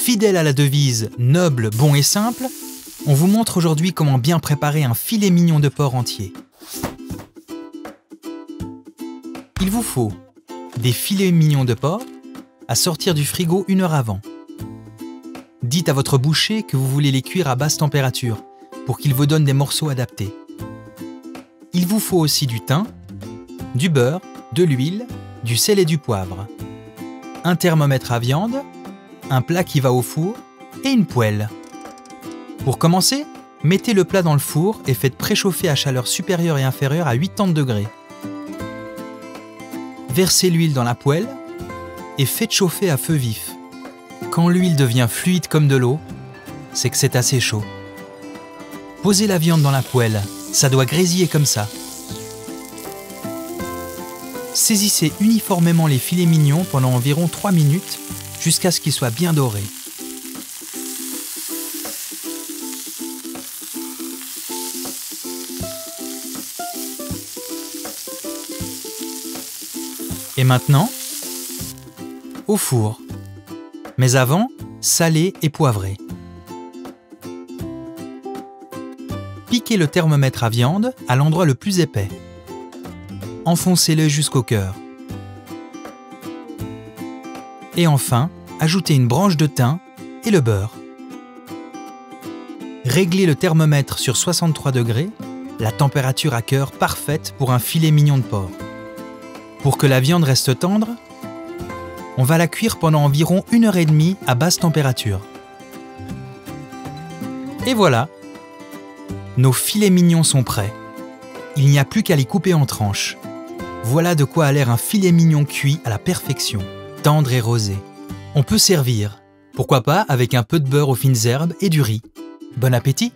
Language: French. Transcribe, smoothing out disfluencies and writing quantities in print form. Fidèle à la devise noble, bon et simple, on vous montre aujourd'hui comment bien préparer un filet mignon de porc entier. Il vous faut des filets mignons de porc à sortir du frigo 1 heure avant. Dites à votre boucher que vous voulez les cuire à basse température pour qu'il vous donne des morceaux adaptés. Il vous faut aussi du thym, du beurre, de l'huile, du sel et du poivre, un thermomètre à viande, un plat qui va au four et une poêle. Pour commencer, mettez le plat dans le four et faites préchauffer à chaleur supérieure et inférieure à 80 degrés. Versez l'huile dans la poêle et faites chauffer à feu vif. Quand l'huile devient fluide comme de l'eau, c'est que c'est assez chaud. Posez la viande dans la poêle, ça doit grésiller comme ça. Saisissez uniformément les filets mignons pendant environ 3 minutes jusqu'à ce qu'ils soient bien dorés. Et maintenant, au four. Mais avant, salez et poivrez. Piquez le thermomètre à viande à l'endroit le plus épais. Enfoncez-le jusqu'au cœur. Et enfin, ajoutez une branche de thym et le beurre. Réglez le thermomètre sur 63 degrés, la température à cœur parfaite pour un filet mignon de porc. Pour que la viande reste tendre, on va la cuire pendant environ 1 heure et demie à basse température. Et voilà, nos filets mignons sont prêts. Il n'y a plus qu'à les couper en tranches. Voilà de quoi a l'air un filet mignon cuit à la perfection, tendre et rosé. On peut servir, pourquoi pas avec un peu de beurre aux fines herbes et du riz. Bon appétit!